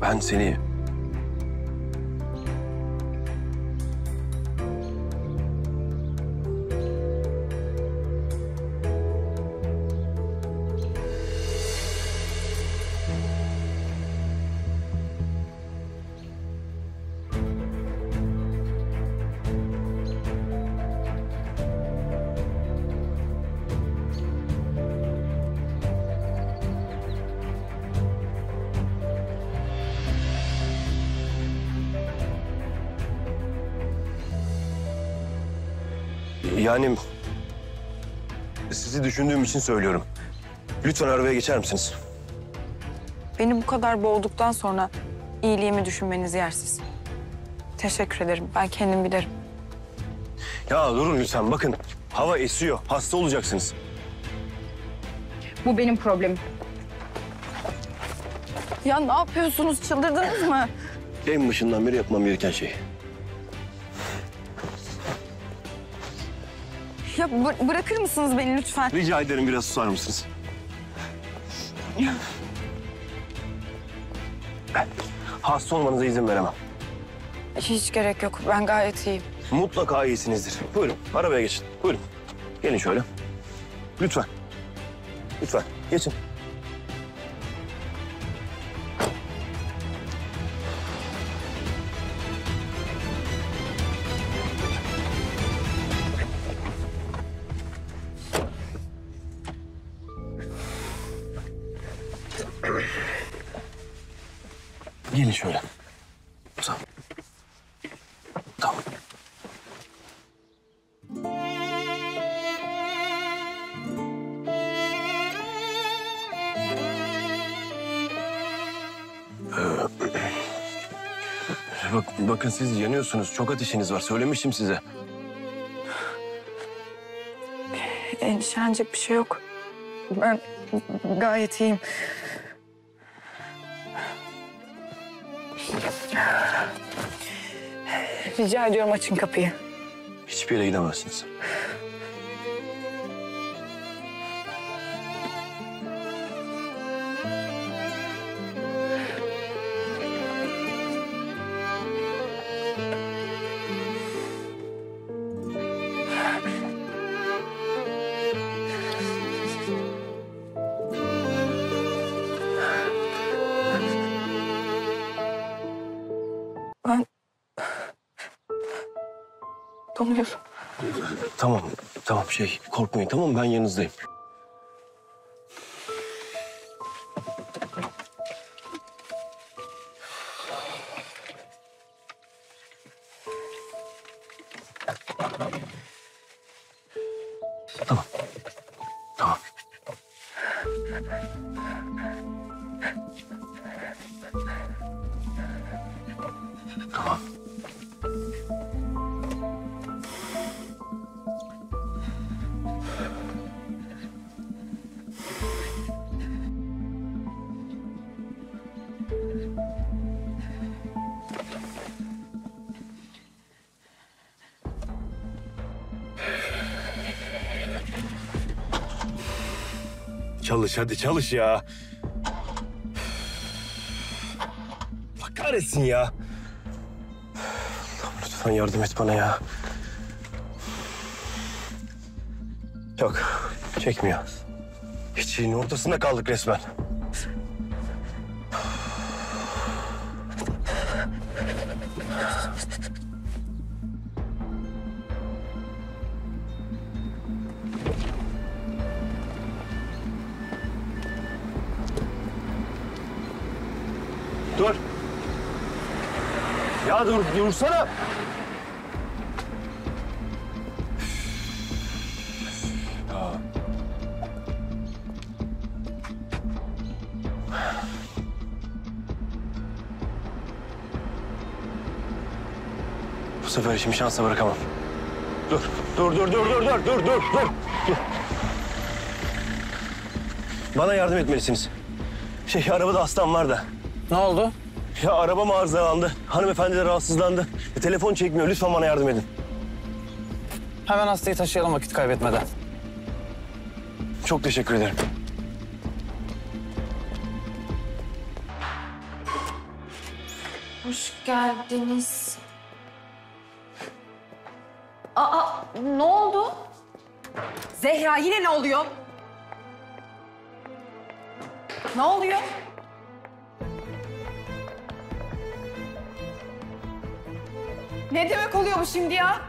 Ben seni... Yani sizi düşündüğüm için söylüyorum. Lütfen arabaya geçer misiniz? Beni bu kadar boğduktan sonra iyiliğimi düşünmeniz yersiz. Teşekkür ederim. Ben kendim bilirim. Ya durun lütfen. Bakın hava esiyor. Hasta olacaksınız. Bu benim problemim. Ya ne yapıyorsunuz? Çıldırdınız mı? En başından beri yapmam gereken şey. Ya bırakır mısınız beni lütfen? Rica ederim, biraz susar mısınız? Hasta olmanıza izin veremem. Hiç gerek yok. Ben gayet iyiyim. Mutlaka iyisinizdir. Buyurun, arabaya geçin. Buyurun. Gelin şöyle. Lütfen. Lütfen, geçin. Gelin şöyle. Tamam. Tamam. Bakın siz yanıyorsunuz. Çok ateşiniz var. Söylemiştim size. Endişelenecek bir şey yok. Ben gayet iyiyim. Rica ediyorum açın kapıyı. Hiçbir yere gidemezsiniz. Donuyorum. Tamam, tamam korkmayın tamam mı? Ben yanınızdayım. Tamam, tamam. Tamam. Çalış hadi çalış ya. Allah kahretsin ya. Allah'ım lütfen yardım et bana ya. Yok çekmiyor. Hiçliğin ortasında kaldık resmen. Dur. Ya dur, dursana. Ya. Bu sefer işimi şansa bırakamam. Dur. Bana yardım etmelisiniz. Arabada hastam var da. Ne oldu? Ya arabam arızalandı. Hanımefendi de rahatsızlandı. Telefon çekmiyor. Lütfen bana yardım edin. Hemen hastayı taşıyalım vakit kaybetmeden. Çok teşekkür ederim. Hoş geldiniz. Aa, ne oldu? Zehra, yine ne oluyor? Ne oluyor? Ne demek oluyor bu şimdi ya?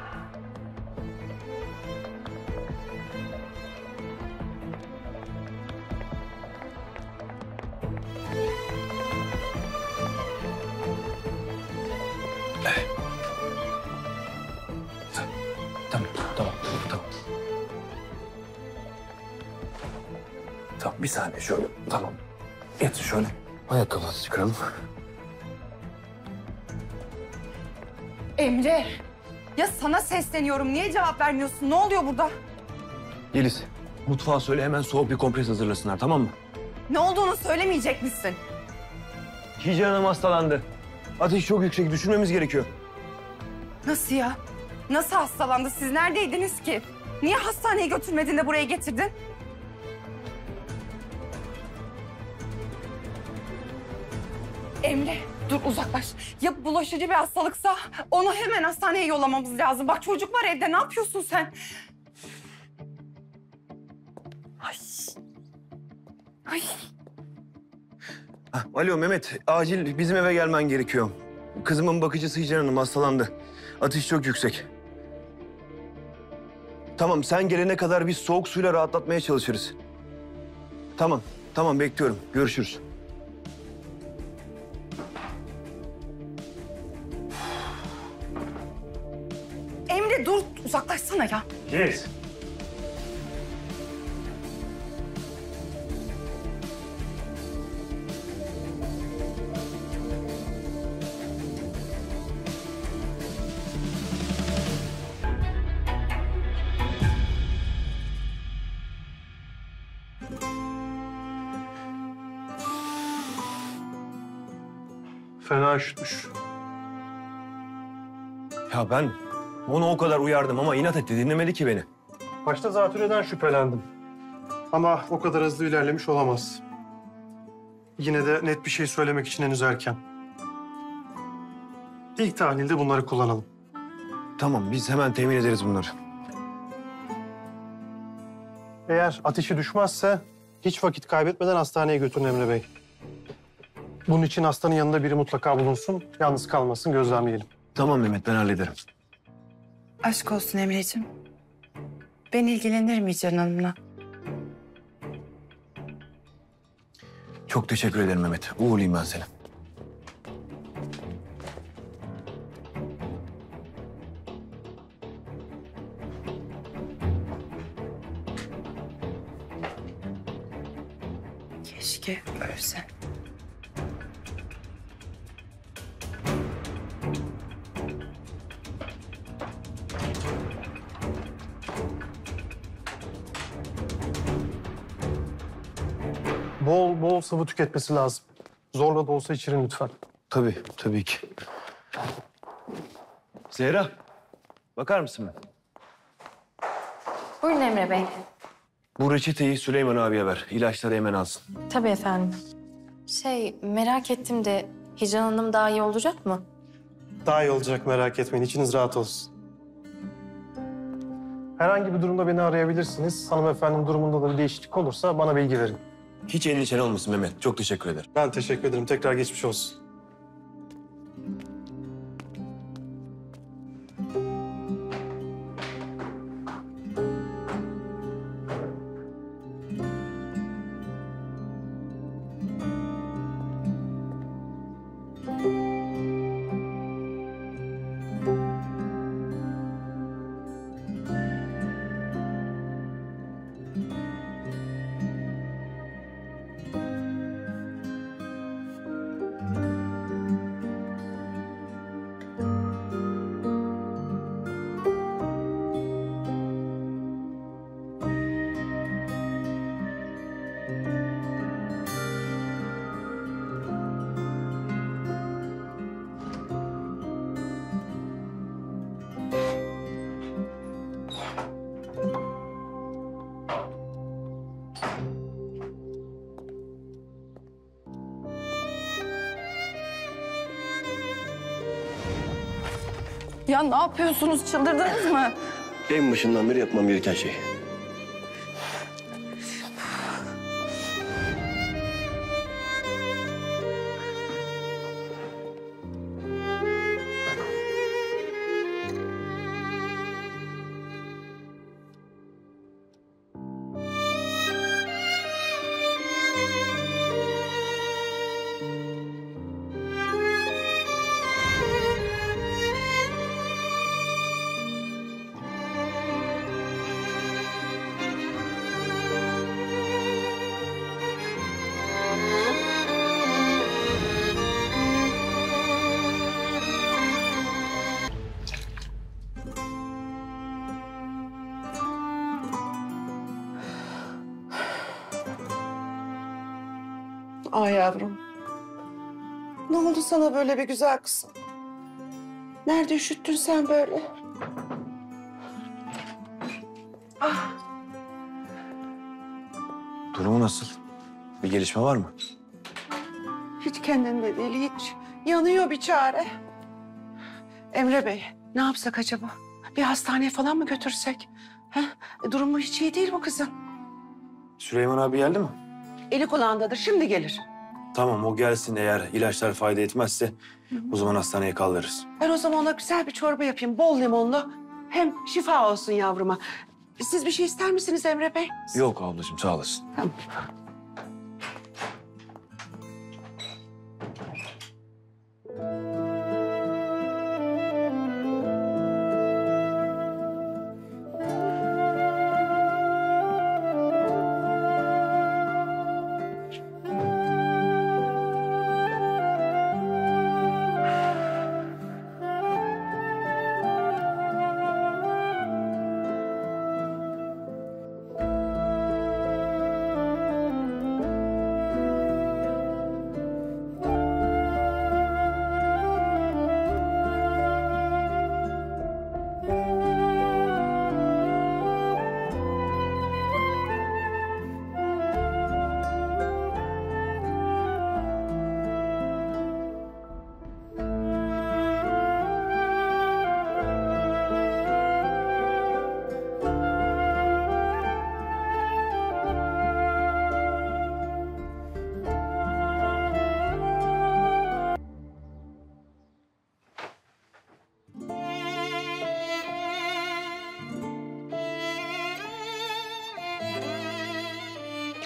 Tamam, bir saniye şöyle, tamam. Yatın şöyle, ayakkabınızı çıkaralım. Emre, ya sana sesleniyorum, niye cevap vermiyorsun? Ne oluyor burada? Yeliz, mutfağa söyle hemen soğuk bir kompres hazırlasınlar, tamam mı? Ne olduğunu söylemeyecek misin? Hicran Hanım hastalandı. Ateş çok yüksek, düşürmemiz gerekiyor. Nasıl ya? Nasıl hastalandı? Siz neredeydiniz ki? Niye hastaneye götürmedin de buraya getirdin? Emre, dur uzaklaş. Ya bulaşıcı bir hastalıksa onu hemen hastaneye yollamamız lazım. Bak çocuk var evde, ne yapıyorsun sen? Ay. Ay. Alo Mehmet, acil bizim eve gelmen gerekiyor. Kızımın bakıcısı Hicran Hanım hastalandı. Ateş çok yüksek. Tamam, sen gelene kadar biz soğuk suyla rahatlatmaya çalışırız. Tamam, tamam bekliyorum. Görüşürüz. Emre dur, uzaklaşsana ya. Yes. Fena üşütmüş. Ya ben onu o kadar uyardım ama inat etti, dinlemedi ki beni. Başta zatürreden şüphelendim. Ama o kadar hızlı ilerlemiş olamaz. Yine de net bir şey söylemek için henüz erken. İlk tahlilde bunları kullanalım. Tamam, biz hemen temin ederiz bunları. Eğer ateşi düşmezse hiç vakit kaybetmeden hastaneye götürün Emre Bey. Bunun için hastanın yanında biri mutlaka bulunsun. Yalnız kalmasın, gözlemleyelim. Tamam Mehmet, ben hallederim. Aşk olsun Emre'ciğim. Ben ilgilenirim Hicran Hanım'la. Çok teşekkür ederim Mehmet. Uğurlayayım ben seni. Keşke ölse. Bol bol sıvı tüketmesi lazım. Zorla da olsa içirin lütfen. Tabii, tabii ki. Zehra, bakar mısın? Buyurun Emre Bey. Bu reçeteyi Süleyman abiye ver. İlaçları hemen alsın. Tabii efendim. Merak ettim de Hicran Hanım daha iyi olacak mı? Daha iyi olacak, merak etmeyin. İçiniz rahat olsun. Herhangi bir durumda beni arayabilirsiniz. Hanımefendinin durumunda da bir değişiklik olursa bana bilgi verin. Hiç endişen olmasın Mehmet. Çok teşekkür ederim. Ben teşekkür ederim. Tekrar geçmiş olsun. Ya ne yapıyorsunuz? Çıldırdınız mı? En başından beri yapmam gereken şey. Ay yavrum, ne oldu sana böyle bir güzel kızım? Nerede üşüttün sen böyle? Ah. Durumu nasıl? Bir gelişme var mı? Hiç kendinde değil, hiç. Yanıyor bir çare. Emre Bey, ne yapsak acaba? Bir hastaneye falan mı götürsek? Ha? Durumu hiç iyi değil bu kızın. Süleyman abi geldi mi? Eli kulağındadır, şimdi gelir. Tamam, o gelsin. Eğer ilaçlar fayda etmezse o zaman hastaneye kaldırırız. Ben o zaman ona güzel bir çorba yapayım, bol limonlu. Hem şifa olsun yavruma. Siz bir şey ister misiniz Emre Bey? Yok ablacığım, sağ olasın. Tamam.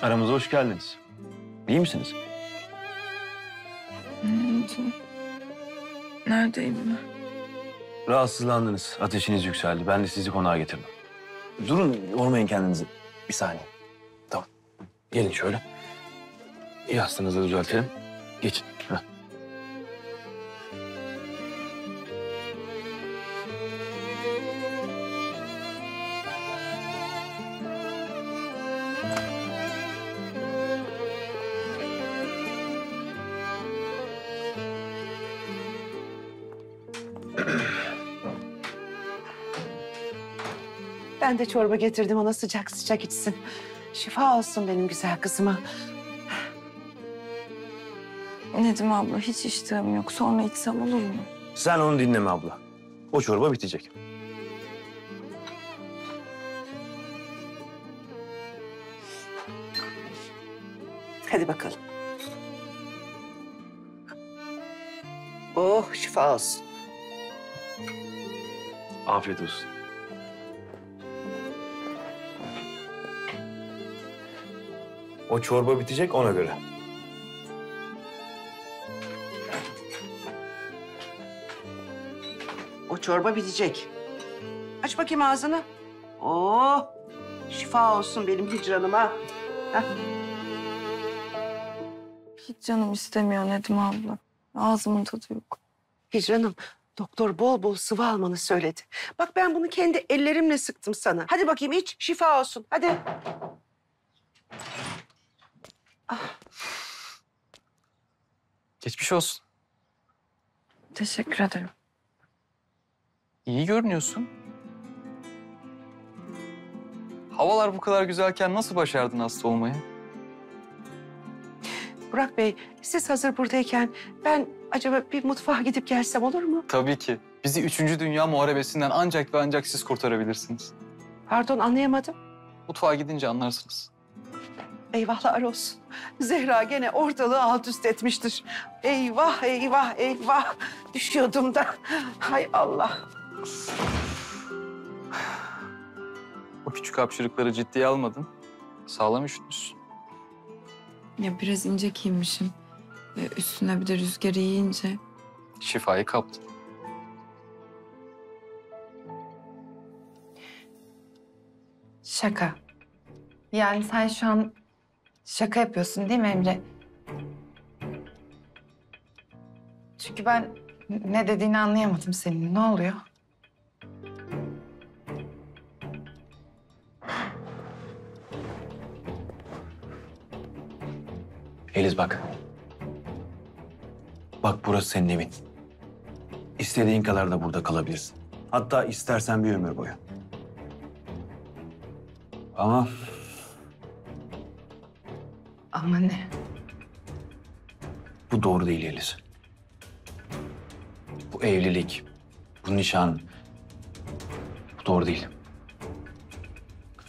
Aramıza hoş geldiniz. İyi misiniz? Neredeyim ben? Rahatsızlandınız, ateşiniz yükseldi. Ben de sizi konağa getirdim. Durun, yormayın kendinizi. Bir saniye. Tamam. Gelin şöyle. Yastığınızı düzeltelim. Geçin. Heh. Ben de çorba getirdim, ona sıcak sıcak içsin. Şifa olsun benim güzel kızıma. Nedim abla, hiç iştahım yok. Sonra içsem olur mu? Sen onu dinleme abla. O çorba bitecek. Hadi bakalım. Oh, şifa olsun. Afiyet olsun. O çorba bitecek, ona göre. O çorba bitecek. Aç bakayım ağzını. Oh! Şifa olsun benim Hicran'ıma. Hiç canım istemiyor Nedim abla. Ağzımın tadı yok. Hicran'ım, doktor bol bol sıvı almanı söyledi. Bak ben bunu kendi ellerimle sıktım sana. Hadi bakayım iç, şifa olsun. Hadi. Ah. Geçmiş olsun. Teşekkür ederim. İyi görünüyorsun. Havalar bu kadar güzelken nasıl başardın hasta olmayı? Burak Bey, siz hazır buradayken ben acaba bir mutfağa gidip gelsem olur mu? Tabii ki. Bizi 3. Dünya Muharebesi'nden ancak ve ancak siz kurtarabilirsiniz. Pardon, anlayamadım. Mutfağa gidince anlarsınız. Eyvahlar olsun. Zehra gene ortalığı alt üst etmiştir. Eyvah, eyvah, eyvah. Düşüyordum da. Hay Allah. O küçük hapşırıkları ciddiye almadın. Sağlam üşütmüşsün. Ya biraz ince giymişim. Ve üstüne bir de rüzgar yiyince... Şifayı kaptın. Şaka. Yani sen şu an şaka yapıyorsun değil mi Emre? Çünkü ben ne dediğini anlayamadım senin. Ne oluyor? Eliz bak. Bak burası senin evin. İstediğin kadar da burada kalabilirsin. Hatta istersen bir ömür boyu. Ama... Ama ne? Bu doğru değil Eliz. Bu evlilik, bu nişan... Bu doğru değil.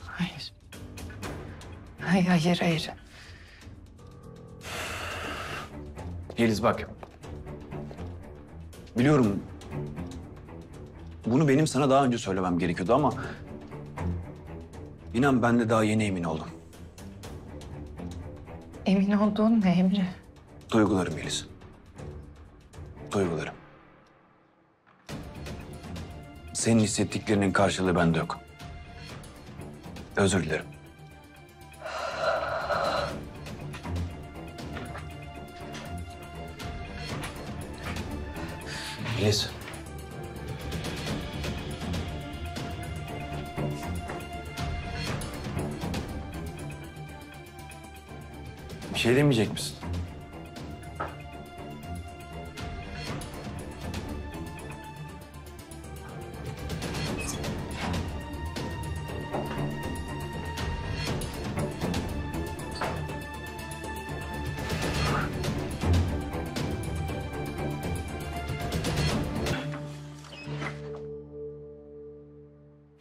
Hayır. Hayır, hayır, hayır. Eliz bak. Biliyorum... Bunu benim sana daha önce söylemem gerekiyordu ama... İnan ben de daha yeni emin oldum. Emin olduğun ne Emre? Duygularım Eliz. Duygularım. Senin hissettiklerinin karşılığı bende yok. Özür dilerim. Eliz. Bir şey demeyecek misin?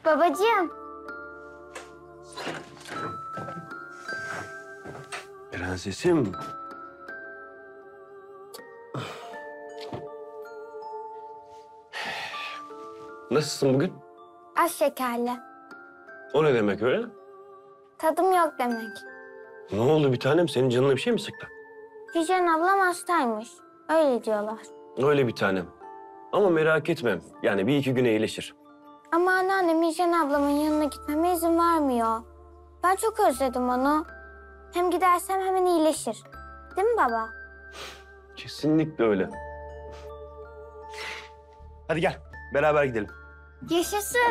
Babacığım. Prensesim. Nasılsın bugün? Az şekerli. O ne demek öyle? Tadım yok demek. Ne oldu bir tanem? Senin canına bir şey mi sıktı? Hicran ablam hastaymış. Öyle diyorlar. Öyle bir tanem. Ama merak etme. Yani bir iki güne iyileşir. Ama anneannem Hicran ablamın yanına gitmeme izin vermiyor. Ben çok özledim onu. Hem gidersem hemen iyileşir. Değil mi baba? Kesinlikle öyle. Hadi gel, beraber gidelim. Yaşasın.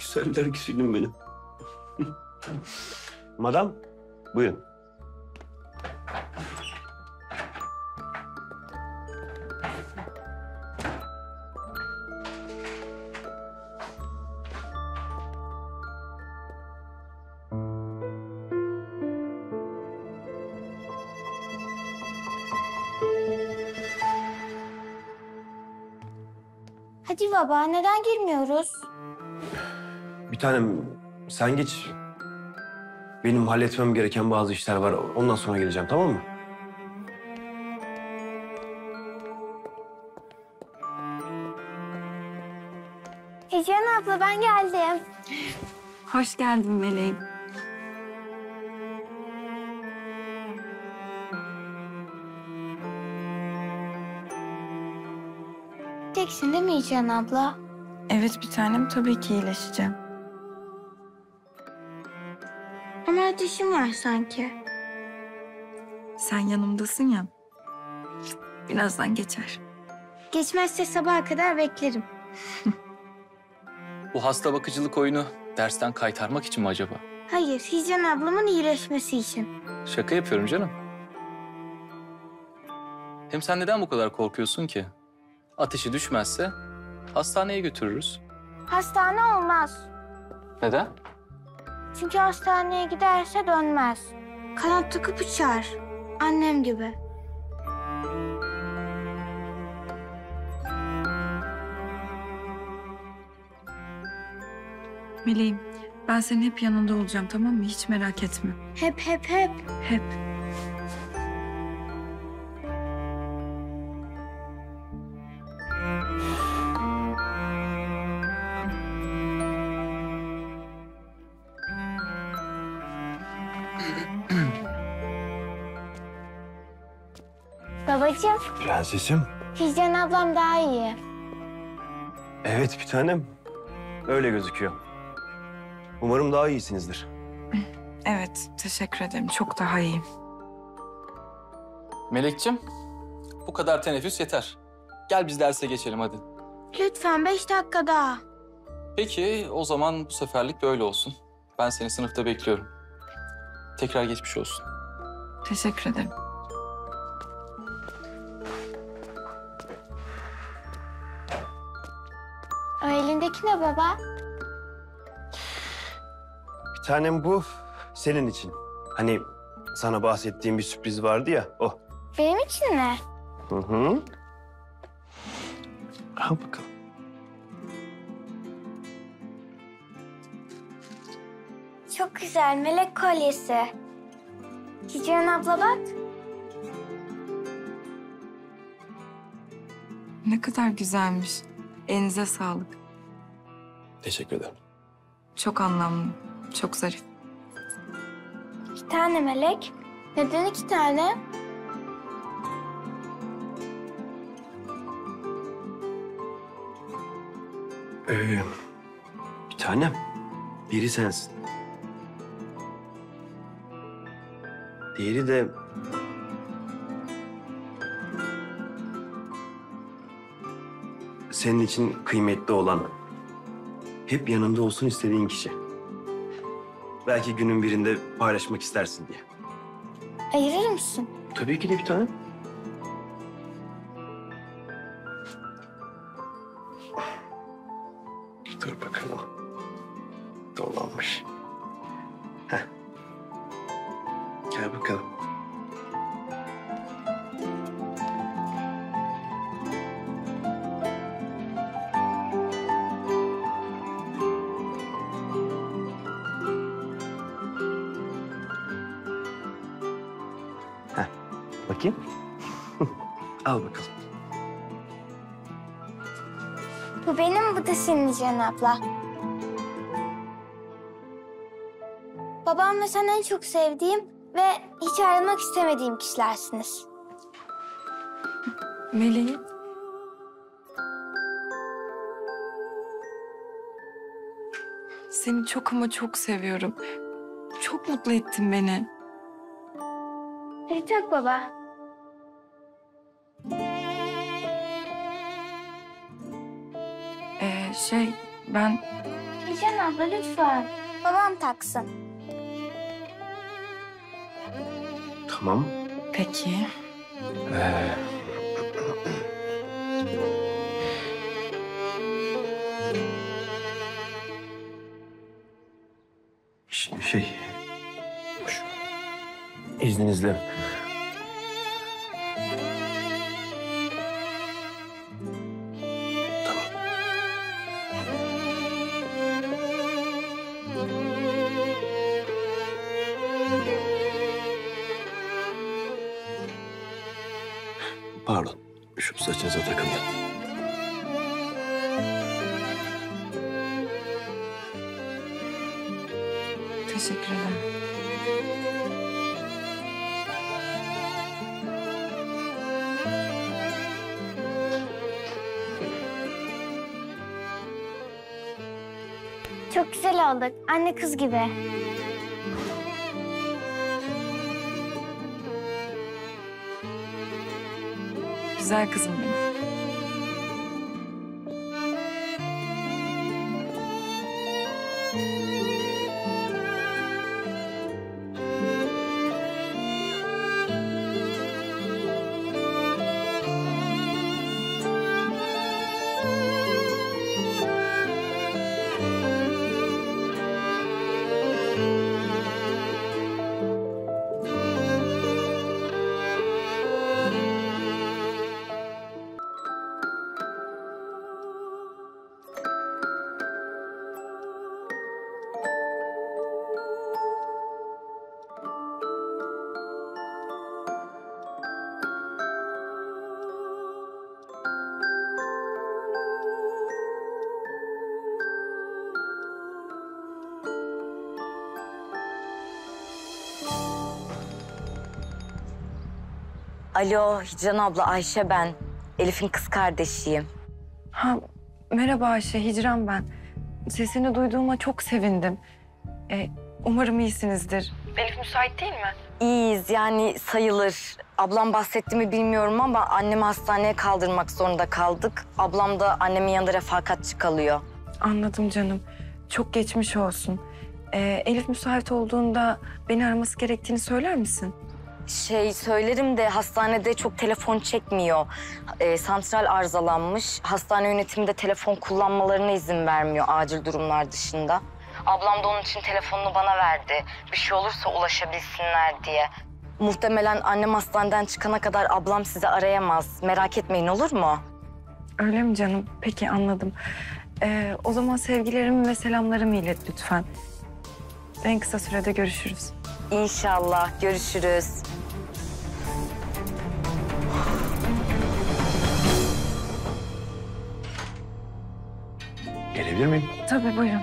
Güzel dergisinim benim. Madam, buyurun. Hadi baba, neden girmiyoruz? Bir tanem, sen geç. Benim halletmem gereken bazı işler var. Ondan sonra geleceğim, tamam mı? Hicran abla, ben geldim. Hoş geldin Meleğim. Teksin değil mi Hicran abla? Evet bir tanem, tabii ki iyileşeceğim. Ama ateşim var sanki. Sen yanımdasın ya. Birazdan geçer. Geçmezse sabaha kadar beklerim. Bu hasta bakıcılık oyunu dersten kaytarmak için mi acaba? Hayır, Hicran ablamın iyileşmesi için. Şaka yapıyorum canım. Hem sen neden bu kadar korkuyorsun ki? Ateşi düşmezse hastaneye götürürüz. Hastane olmaz. Neden? Çünkü hastaneye giderse dönmez. Kanat takıp uçar. Annem gibi. Meleğim, ben senin hep yanında olacağım, tamam mı? Hiç merak etme. Hep, hep, hep. Hep. Babacığım. Prensesim. Hicran ablam daha iyi. Evet bir tanem. Öyle gözüküyor. Umarım daha iyisinizdir. Evet, teşekkür ederim. Çok daha iyiyim. Melekciğim, bu kadar teneffüs yeter. Gel biz derse geçelim hadi. Lütfen 5 dakika daha. Peki, o zaman bu seferlik böyle olsun. Ben seni sınıfta bekliyorum. Tekrar geçmiş olsun. Teşekkür ederim. O elindeki ne baba? Bir tanem bu senin için. Hani sana bahsettiğim bir sürpriz vardı ya, o. Benim için mi? Hı hı. Al bakalım. Çok güzel, melek kolyesi. Hicran abla bak. Ne kadar güzelmiş. Elinize sağlık. Teşekkür ederim. Çok anlamlı, çok zarif. 2 tane melek. Neden 2 tane? Bir tanem, biri sensin. Diğeri de... senin için kıymetli olan, hep yanında olsun istediğin kişi. Belki günün birinde paylaşmak istersin diye. Ayırır mısın? Tabii ki de bir tanem. Dur bakalım. Dolanmış. Heh. Gel bakalım. Bakayım. Al bakalım. Bu benim, bu da senin Hicran abla. Babam ve sen en çok sevdiğim ve hiç ayrılmak istemediğim kişilersiniz. Meleğim. Seni çok ama çok seviyorum. Çok mutlu ettin beni. Hadi tak baba. Ben... Hicran abla lütfen. Babam taksın. Tamam. Peki. Şimdi İzninizle... Pardon, şu saçınıza takıldı. Teşekkür ederim. Çok güzel olduk, anne kız gibi. Güzel kızım benim. Alo, Hicran abla, Ayşe ben. Elif'in kız kardeşiyim. Ha, merhaba Ayşe, Hicran ben. Sesini duyduğuma çok sevindim. Umarım iyisinizdir. Elif müsait değil mi? İyiyiz, yani sayılır. Ablam bahsetti mi bilmiyorum ama annemi hastaneye kaldırmak zorunda kaldık. Ablam da annemin yanında refakatçi kalıyor. Anladım canım. Çok geçmiş olsun. Elif müsait olduğunda beni araması gerektiğini söyler misin? Söylerim de hastanede çok telefon çekmiyor. Santral arızalanmış. Hastane yönetimi de telefon kullanmalarına izin vermiyor acil durumlar dışında. Ablam da onun için telefonunu bana verdi. Bir şey olursa ulaşabilsinler diye. Muhtemelen annem hastaneden çıkana kadar ablam sizi arayamaz. Merak etmeyin, olur mu? Öyle mi canım? Peki, anladım. O zaman sevgilerimi ve selamlarımı ilet lütfen. En kısa sürede görüşürüz. İnşallah, görüşürüz. Gelebilir miyim? Tabii, buyurun.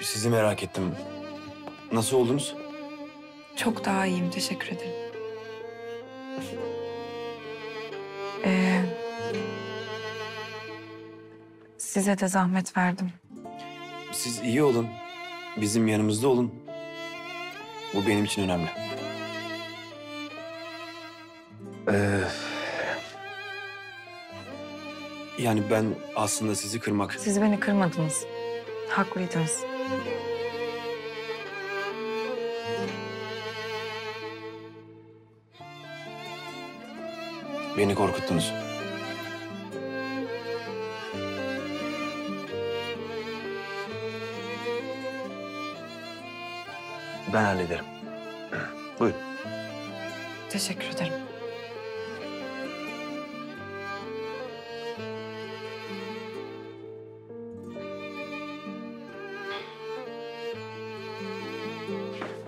Sizi merak ettim. Nasıl oldunuz? Çok daha iyiyim, teşekkür ederim. Size de zahmet verdim. Siz iyi olun, bizim yanımızda olun. Bu benim için önemli. Yani ben aslında sizi kırmak... Siz beni kırmadınız. Haklıydınız. Beni korkuttunuz. Ben hallederim. Buyur. Teşekkür ederim.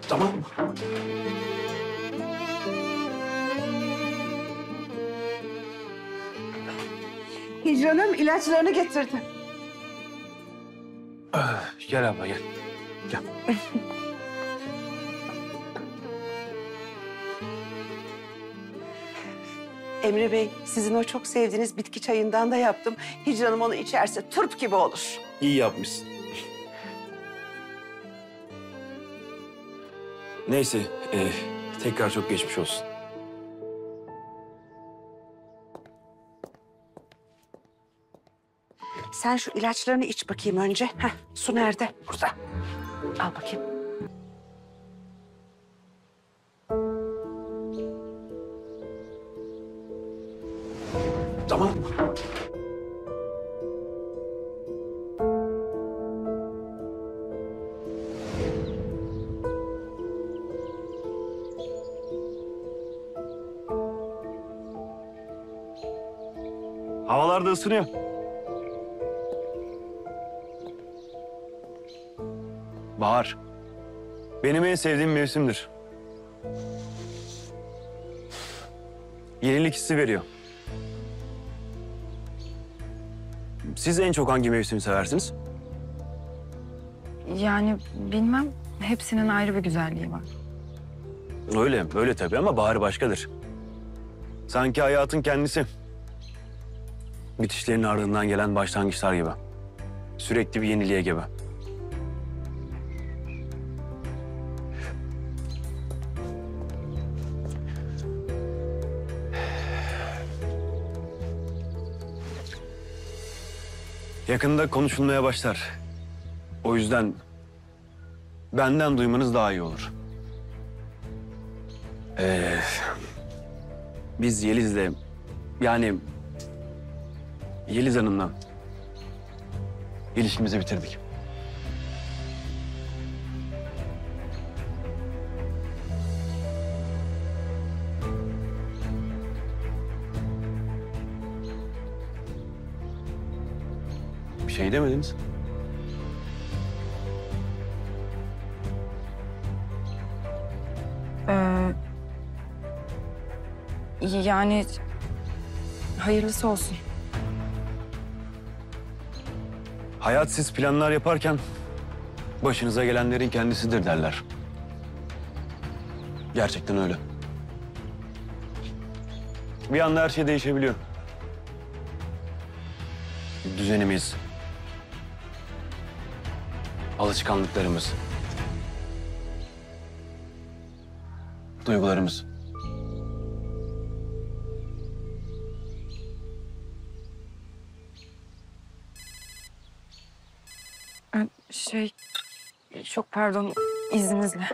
Tamam mı? Hicran'ım ilaçlarını getirdi. Gel abla, gel. Gel. Emre Bey, sizin o çok sevdiğiniz bitki çayından da yaptım. Hicran'ım onu içerse turp gibi olur. İyi yapmışsın. Neyse, tekrar çok geçmiş olsun. Sen şu ilaçlarını iç bakayım önce. Heh, su nerede? Burada. Al bakayım. Tamam. Havalar da ısınıyor. Bahar. Benim en sevdiğim mevsimdir. Yenilik hissi veriyor. Siz en çok hangi mevsimi seversiniz? Yani bilmem. Hepsinin ayrı bir güzelliği var. Öyle, öyle tabii ama bahar başkadır. Sanki hayatın kendisi. Bitişlerin ardından gelen başlangıçlar gibi. Sürekli bir yeniliğe gibi. Yakında konuşulmaya başlar. O yüzden benden duymanız daha iyi olur. Biz Yeliz'le, yani Yeliz Hanım'la ilişkimizi bitirdik. Bir şey demediniz. Yani hayırlısı olsun. Hayatsız planlar yaparken başınıza gelenlerin kendisidir derler. Gerçekten öyle. Bir anda her şey değişebiliyor. Düzenimiz, alışkanlıklarımız, duygularımız. Çok pardon, izninizle.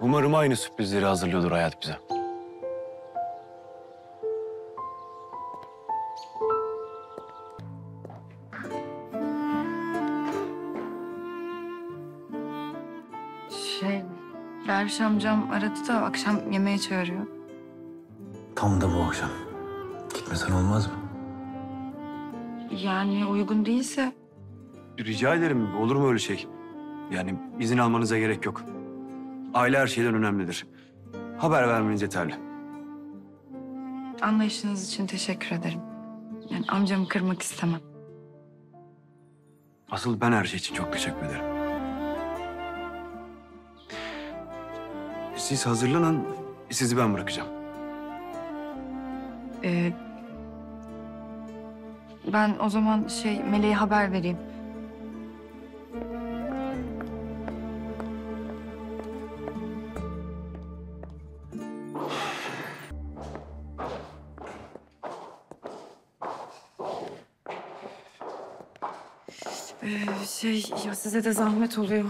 Umarım aynı sürprizleri hazırlıyordur hayat bize. Derviş amcam aradı da akşam yemeğe çağırıyor. Tam da bu akşam. Gitmesen olmaz mı? Yani uygun değilse. Rica ederim, olur mu öyle şey? Yani izin almanıza gerek yok. Aile her şeyden önemlidir. Haber vermeniz yeterli. Anlayışınız için teşekkür ederim. Yani amcamı kırmak istemem. Asıl ben her şey için çok teşekkür ederim. Siz hazırlanın, sizi ben bırakacağım. Ben o zaman Meleğe haber vereyim. Ya size de zahmet oluyor.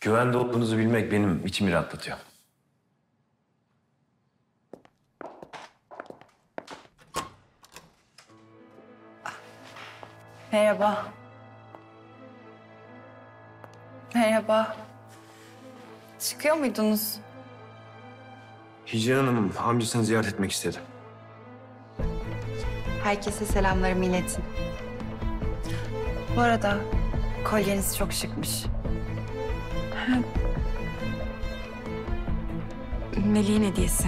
Güvende olduğunuzu bilmek benim içimi rahatlatıyor. Merhaba. Merhaba. Çıkıyor muydunuz? Hicran Hanım'ın amcasını ziyaret etmek istedim. Herkese selamlarımı iletin. Bu arada kolyeniz çok şıkmış. Meleğin hediyesi.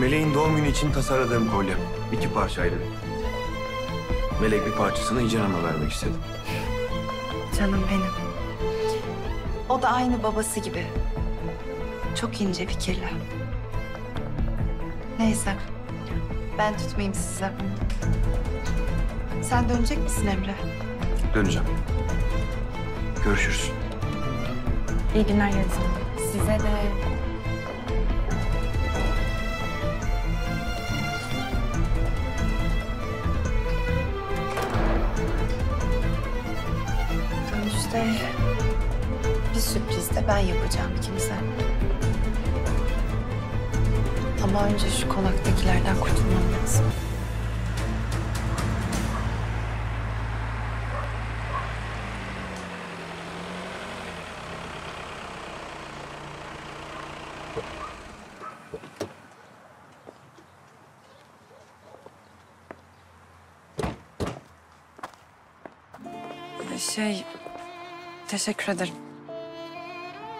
Meleğin doğum günü için tasarladığım kolye. 2 parçaydı. Melek bir parçasını Hicran Hanım'a vermek istedim. Canım benim. O da aynı babası gibi. Çok ince fikirler. Neyse. Ben tutmayayım size. Sen dönecek misin Emre? Döneceğim. Görüşürüz. İyi günler yazın. Size de. Dönüşte bir sürpriz de ben yapacağım ikimize. Ama önce şu konaktakilerden kurtulmam lazım. Teşekkür ederim.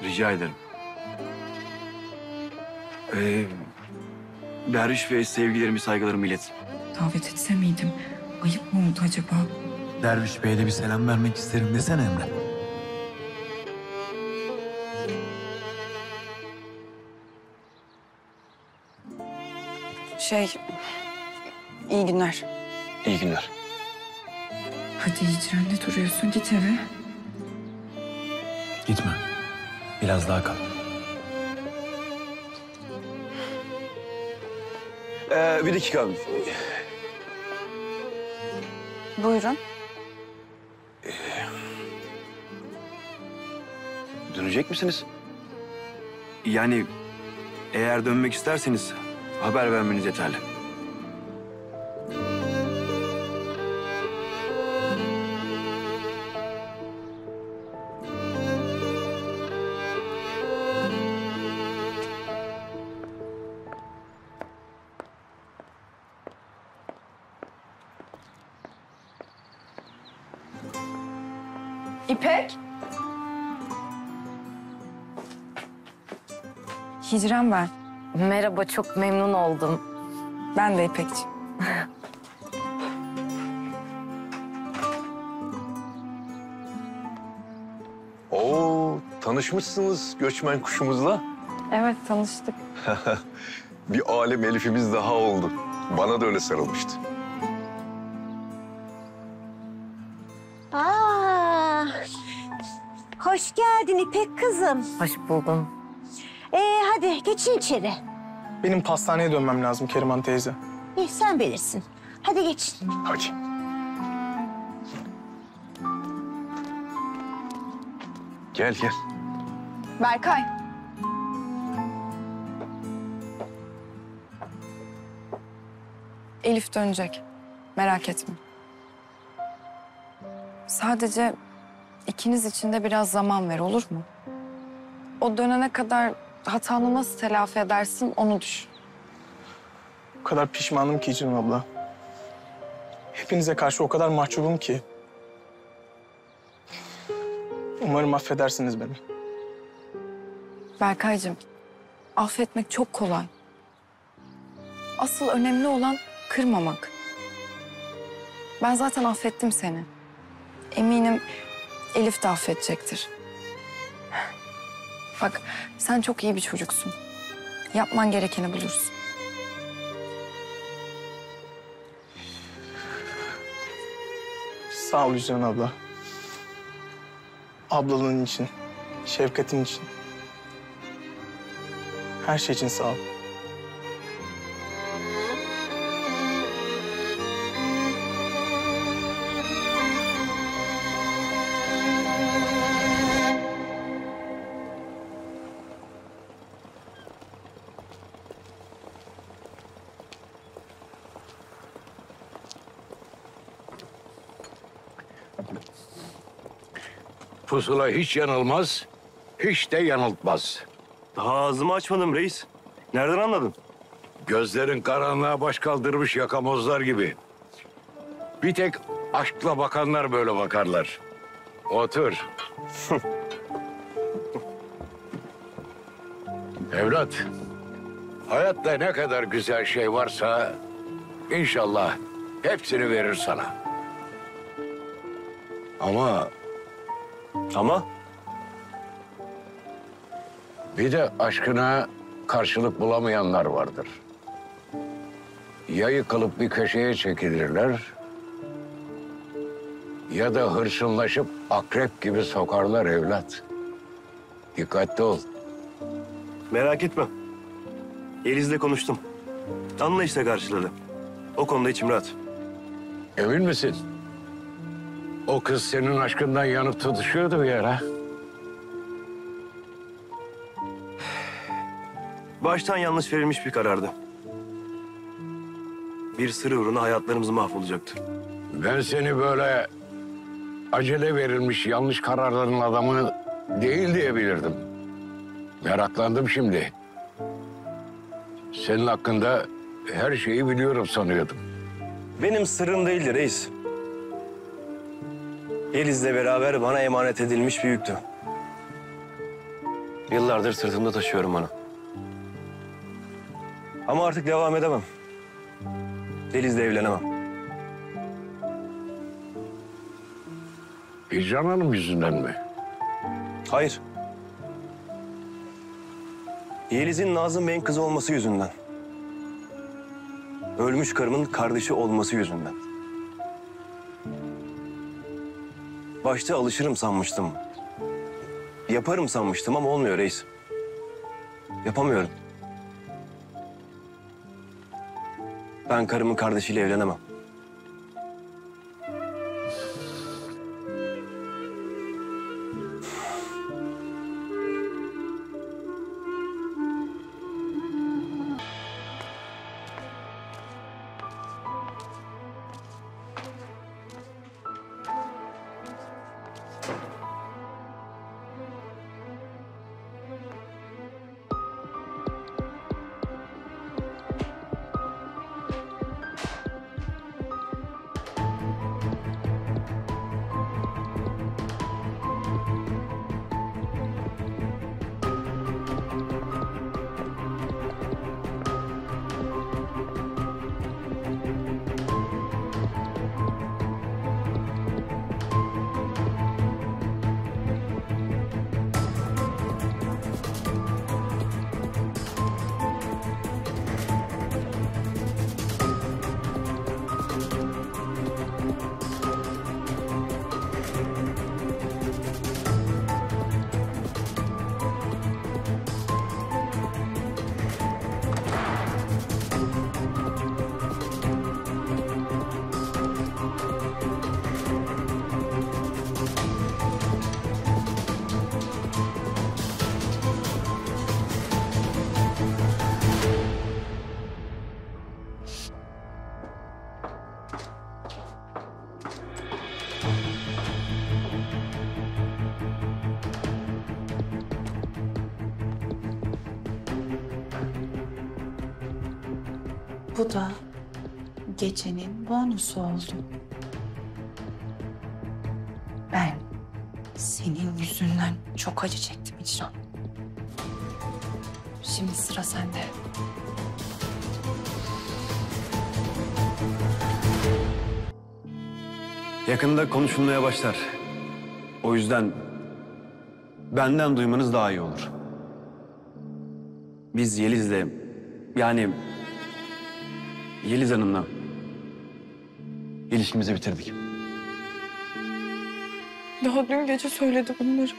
Rica ederim. Derviş ve sevgilerimi, saygılarımı ilet. Davet etse miydim? Ayıp mı oldu acaba? Derviş Bey'e de bir selam vermek isterim desene Emre. İyi günler. İyi günler. Hadi Hicran, ne duruyorsun? Git eve. Gitme. Biraz daha kal. Bir dakika abi. Buyurun. Dönecek misiniz? Yani eğer dönmek isterseniz haber vermeniz yeterli. İpek. Hicran ben. Merhaba, çok memnun oldum. Ben de İpek'ciğim. Tanışmışsınız göçmen kuşumuzla. Evet, tanıştık. Bir alem Elif'imiz daha oldu. Bana da öyle sarılmıştı. Aa, hoş geldin İpek kızım. Hoş buldum. Hadi geçin içeri. Benim pastaneye dönmem lazım Keriman teyze. İyi, sen bilirsin. Hadi geçin. Hadi. Gel, gel. Berkay. Elif dönecek. Merak etme. Sadece ikiniz için de biraz zaman ver, olur mu? O dönene kadar hatanı nasıl telafi edersin onu düşün. O kadar pişmanım ki Hicran abla. Hepinize karşı o kadar mahcubum ki. Umarım affedersiniz beni. Berkaycığım, affetmek çok kolay. Asıl önemli olan kırmamak. Ben zaten affettim seni. Eminim Elif de affedecektir. Bak, sen çok iyi bir çocuksun. Yapman gerekeni bulursun. Sağ ol Hicran abla. Ablalığın için, şefkatin için, her şey için sağ ol. Pusula hiç yanılmaz, hiç de yanıltmaz. Daha ağzımı açmadım reis. Nereden anladın? Gözlerin karanlığa baş kaldırmış yakamozlar gibi. Bir tek aşkla bakanlar böyle bakarlar. Otur. Evlat, hayatta ne kadar güzel şey varsa inşallah hepsini verir sana. Ama... Ama bir de aşkına karşılık bulamayanlar vardır. Ya yıkılıp bir köşeye çekilirler... ya da hırçınlaşıp akrep gibi sokarlar evlat. Dikkatli ol. Merak etme. Yeliz'le konuştum. Anlayışla karşıladı. O konuda içim rahat. Emin misin? O kız senin aşkından yanıp tutuşuyordu bir ara. Baştan yanlış verilmiş bir karardı. Bir sır uğruna hayatlarımız mahvolacaktı. Ben seni böyle acele verilmiş yanlış kararların adamı değil diyebilirdim. Meraklandım şimdi. Senin hakkında her şeyi biliyorum sanıyordum. Benim sırrım değildi reis. Yeliz'le beraber bana emanet edilmiş bir yüktü. Yıllardır sırtımda taşıyorum onu. Ama artık devam edemem. Yeliz'le evlenemem. Hicran Hanım yüzünden mi? Hayır. Yeliz'in Nazım Bey'in kızı olması yüzünden. Ölmüş karımın kardeşi olması yüzünden. Başta alışırım sanmıştım. Yaparım sanmıştım ama olmuyor reis. Yapamıyorum. Ben karımın kardeşiyle evlenemem. Bu da gecenin bonusu oldu. Ben senin yüzünden çok acı çektim Hicran. Şimdi sıra sende. Yakında konuşulmaya başlar. O yüzden benden duymanız daha iyi olur. Biz Yeliz'le, yani Yeliz Hanım'la ilişkimizi bitirdik. Daha dün gece söyledi bunları.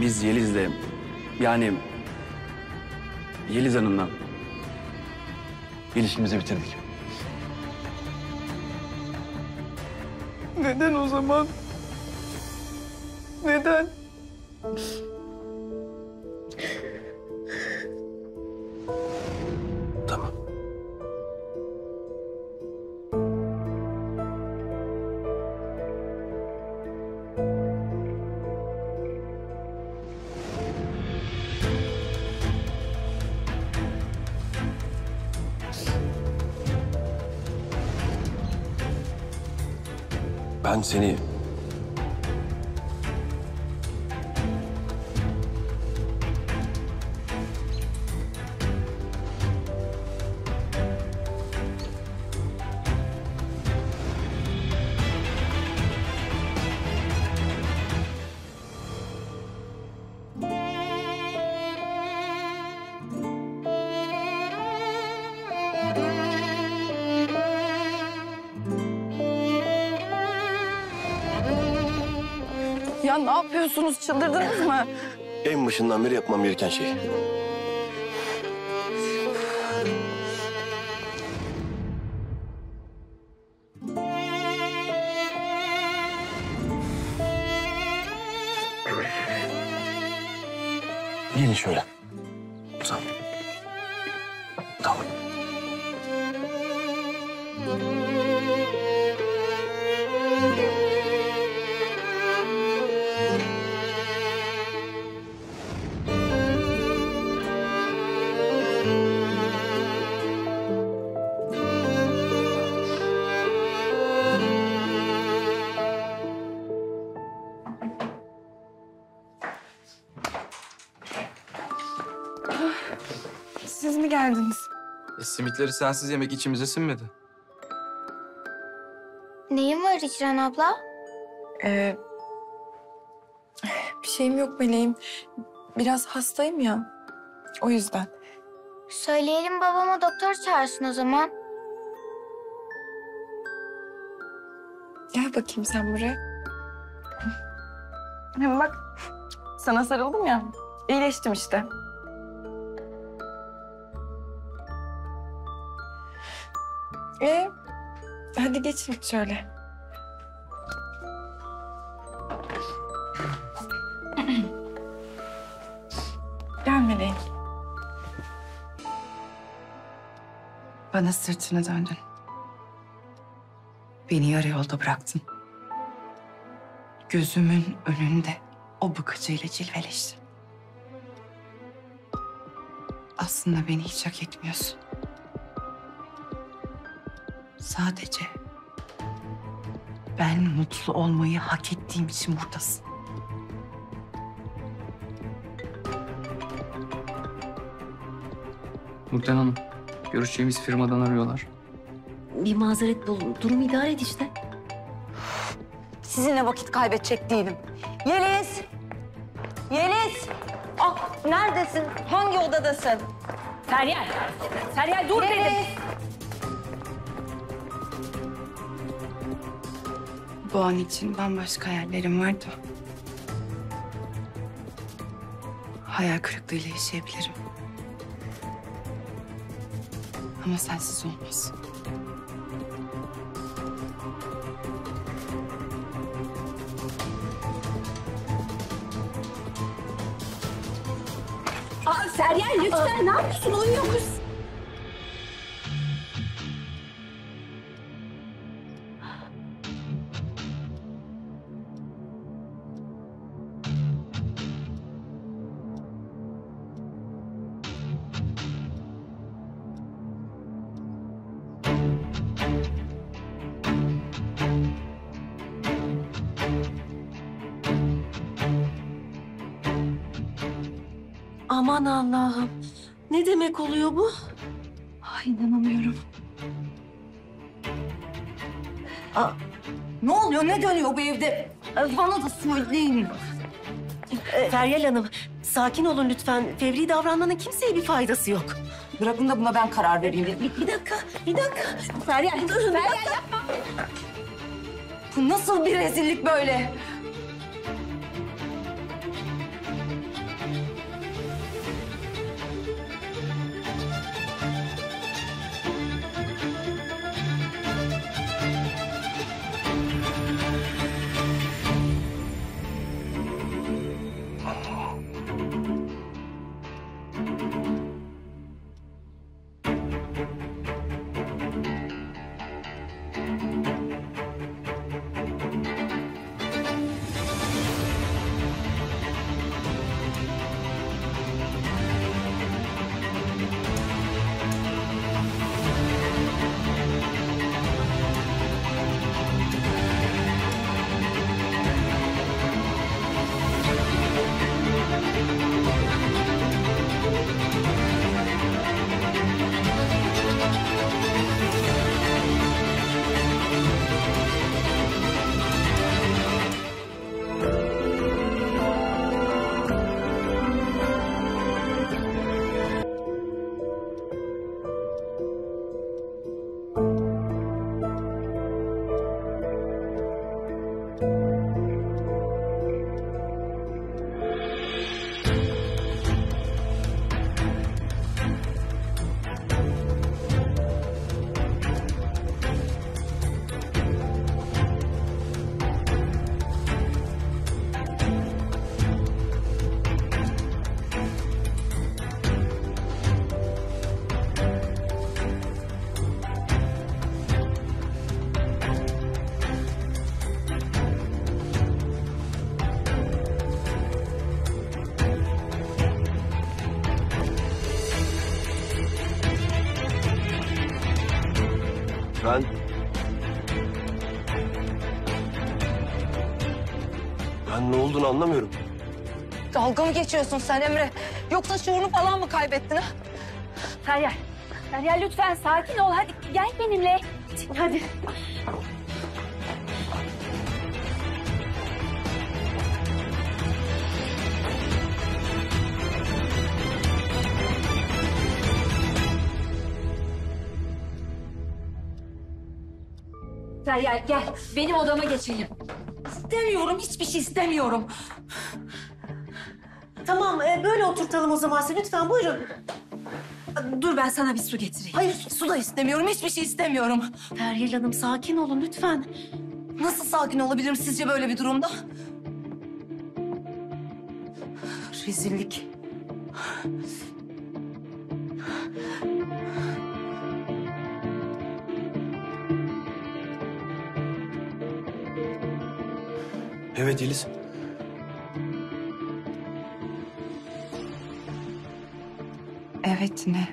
Biz Yeliz'le, yani Yeliz Hanım'la ilişkimizi bitirdik. Neden o zaman? Neden? Tamam. Ben seni... Ya ne yapıyorsunuz? Çıldırdınız mı? En başından beri yapmam gereken şey. Gelin şöyle. Uzan. Tamam. Siz mi geldiniz? Simitleri sensiz yemek içimize sinmedi. Neyin var Hicran abla? Bir şeyim yok Meleğim. Biraz hastayım ya. O yüzden. Söyleyelim babama, doktor çağırsın o zaman. Gel bakayım sen buraya. Hem bak, sana sarıldım ya. İyileştim işte. Hadi geçin şöyle. Gel Meleğim. Bana sırtını döndün. Beni yarı yolda bıraktın. Gözümün önünde o bıkıcıyla cilveleştin. Aslında beni hiç hak etmiyorsun. Sadece ben mutlu olmayı hak ettiğim için buradasın. Nurten Hanım, görüşeceğimiz firmadan arıyorlar. Bir mazeret bul, durumu idare et işte. Sizinle vakit kaybedecek değilim. Yeliz! Yeliz! Ah, neredesin? Hangi odadasın? Feryal! Feryal dur Yeliz. Dedim! Bu an için bambaşka hayallerim vardı. Hayal kırıklığıyla yaşayabilirim. Ama sensiz olmaz. Aa, Feryal lütfen ne yapıyorsun? Uyuyor kız. Aman Allah'ım. Ne demek oluyor bu? Ay inanamıyorum. Aa, ne oluyor? Ne dönüyor bu evde? Bana da söyleyin. Feryal Hanım, sakin olun lütfen. Fevri davranmanın kimseye bir faydası yok. Bırakın da buna ben karar vereyim. Bir dakika, bir dakika. Feryal, durun. Feryal yapma. Bu nasıl bir rezillik böyle? Ben... ne olduğunu anlamıyorum. Dalga mı geçiyorsun sen Emre? Yoksa şuurunu falan mı kaybettin ha? Feryal, Feryal lütfen sakin ol. Hadi gel benimle. Hadi. Feryal gel, benim odama geçelim. İstemiyorum, hiçbir şey istemiyorum. Tamam, böyle oturtalım o zaman size. Lütfen buyurun. Dur ben sana bir su getireyim. Hayır, su da istemiyorum, hiçbir şey istemiyorum. Feryal Hanım sakin olun lütfen. Nasıl sakin olabilirim sizce böyle bir durumda? Rezillik. Evet Yeliz. Evet ne?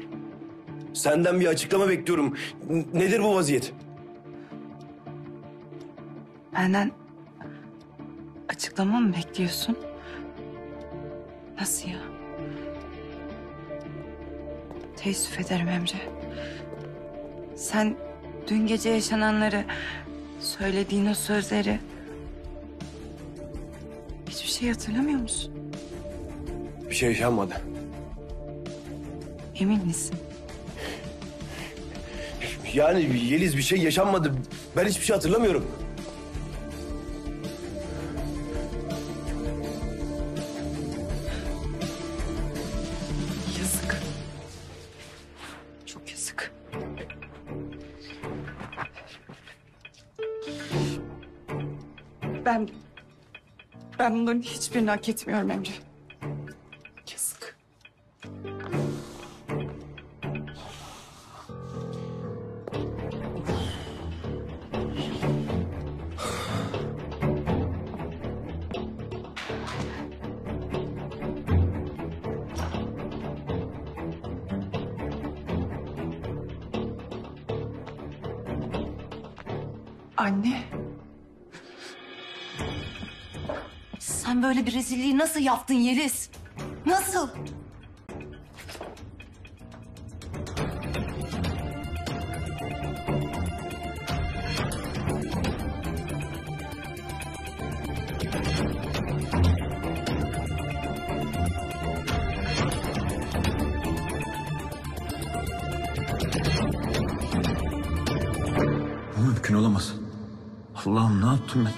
Senden bir açıklama bekliyorum. Nedir bu vaziyet? Benden açıklama mı bekliyorsun? Nasıl ya? Teessüf ederim Emre. Sen dün gece yaşananları, söylediğin o sözleri... hiçbir şey hatırlamıyor musun? Bir şey yaşanmadı. Emin misin? Yani Yeliz, bir şey yaşanmadı. Ben hiçbir şey hatırlamıyorum. Yazık. Çok yazık. Ben bunların hiçbirini hak etmiyorum Emre. Anne. Sen böyle bir rezilliği nasıl yaptın Yeliz? Nasıl? Bu mümkün olamaz. Allah'ım ne yaptım ben?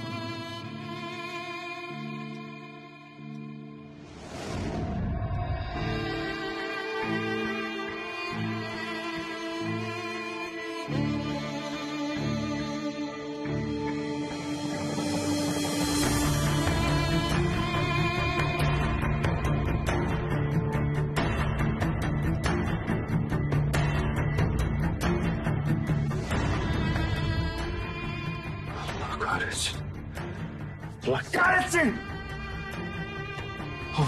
Allah kahretsin! Of.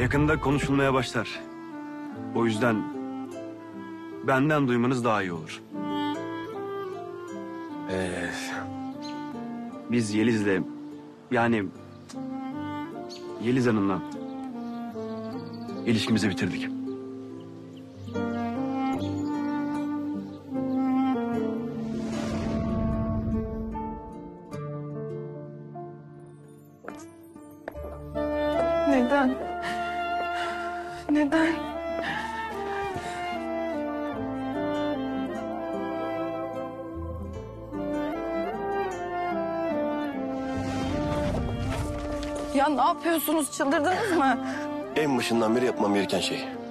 Yakında konuşulmaya başlar. O yüzden benden duymanız daha iyi olur. Biz Yeliz'le, yani Yeliz Hanım'la ilişkimizi bitirdik. Neden? Neden? Ya ne yapıyorsunuz? Çıldırdınız mı? En başından beri yapmam gereken şey.